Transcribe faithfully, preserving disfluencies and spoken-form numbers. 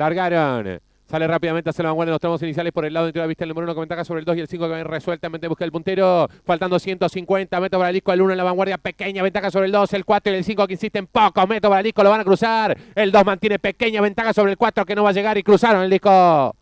Largaron. Sale rápidamente hacia la vanguardia en los tramos iniciales por el lado interior de vista el número uno con ventaja sobre el dos y el cinco que ven resueltamente busca el puntero. Faltando ciento cincuenta metros para el disco, el uno en la vanguardia, pequeña ventaja sobre el dos, el cuatro y el cinco que insisten pocos metros para el disco, lo van a cruzar. El dos mantiene pequeña ventaja sobre el cuatro que no va a llegar y cruzaron el disco.